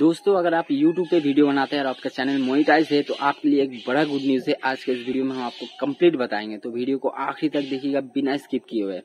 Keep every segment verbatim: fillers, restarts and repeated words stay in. दोस्तों अगर आप YouTube पे वीडियो बनाते हैं और आपका चैनल मोनेटाइज है तो आपके लिए एक बड़ा गुड न्यूज़ है। आज के इस वीडियो में हम आपको कंप्लीट बताएंगे, तो वीडियो को आखिरी तक देखिएगा बिना स्किप किए हुए।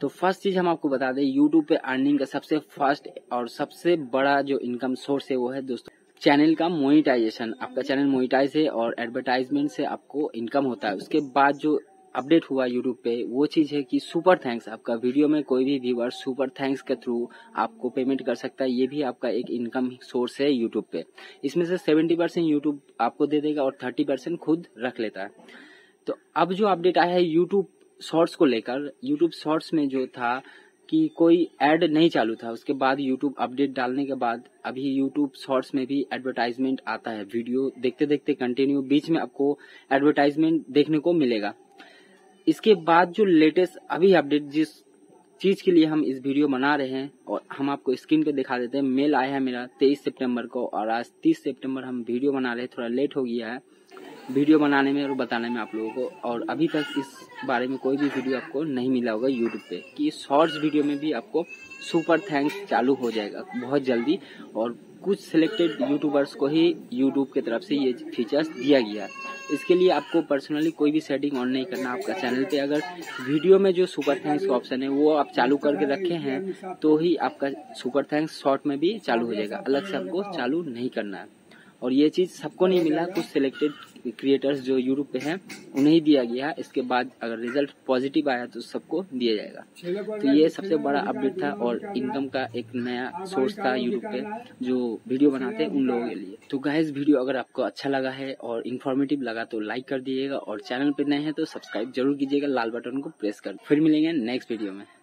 तो फर्स्ट चीज हम आपको बता दें, YouTube पे अर्निंग का सबसे फर्स्ट और सबसे बड़ा जो इनकम सोर्स है वो है दोस्तों चैनल का मोनेटाइजेशन। आपका चैनल मोनेटाइज है और एडवर्टाइजमेंट से आपको इनकम होता है। उसके बाद जो अपडेट हुआ यूट्यूब पे वो चीज़ है कि सुपर थैंक्स। आपका वीडियो में कोई भी व्यूअर सुपर थैंक्स के थ्रू आपको पेमेंट कर सकता है। ये भी आपका एक इनकम सोर्स है यूट्यूब पे। इसमें से सत्तर परसेंट यूट्यूब आपको दे देगा और तीस परसेंट खुद रख लेता है। तो अब जो अपडेट आया है यूट्यूब शॉर्ट्स को लेकर, यूट्यूब शॉर्ट्स में जो था कि कोई ऐड नहीं चालू था। उसके बाद यूट्यूब अपडेट डालने के बाद अभी यूट्यूब शॉर्ट्स में भी एडवर्टाइजमेंट आता है। वीडियो देखते देखते कंटिन्यू बीच में आपको एडवर्टाइजमेंट देखने को मिलेगा। इसके बाद जो लेटेस्ट अभी अपडेट जिस चीज के लिए हम इस वीडियो बना रहे हैं और हम आपको स्क्रीन पे दिखा देते हैं। मेल आया है मेरा तेईस सितंबर को और आज तीस सितंबर हम वीडियो बना रहे हैं। थोड़ा लेट हो गया है वीडियो बनाने में और बताने में आप लोगों को, और अभी तक इस बारे में कोई भी वीडियो आपको नहीं मिला होगा यूट्यूब पे कि शॉर्ट्स वीडियो में भी आपको सुपर थैंक्स चालू हो जाएगा बहुत जल्दी। और कुछ सिलेक्टेड यूट्यूबर्स को ही यूट्यूब की तरफ से ये फीचर्स दिया गया है। इसके लिए आपको पर्सनली कोई भी सेटिंग ऑन नहीं करना। आपका चैनल पे अगर वीडियो में जो सुपर थैंक्स का ऑप्शन है वो आप चालू करके रखे हैं तो ही आपका सुपर थैंक्स शॉर्ट में भी चालू हो जाएगा। अलग से आपको चालू नहीं करना है। और ये चीज़ सबको नहीं मिला, कुछ सिलेक्टेड क्रिएटर्स जो यूट्यूब पे हैं उन्हें दिया गया है। इसके बाद अगर रिजल्ट पॉजिटिव आया तो सबको दिया जाएगा। तो ये सबसे बड़ा अपडेट था और इनकम का एक नया सोर्स था यूट्यूब पे जो वीडियो बनाते हैं उन लोगों के लिए। तो गाइस वीडियो अगर आपको अच्छा लगा है और इन्फॉर्मेटिव लगा तो लाइक कर दीजिएगा और चैनल पर नए हैं तो सब्सक्राइब जरूर कीजिएगा, लाल बटन को प्रेस कर। फिर मिलेंगे नेक्स्ट वीडियो में।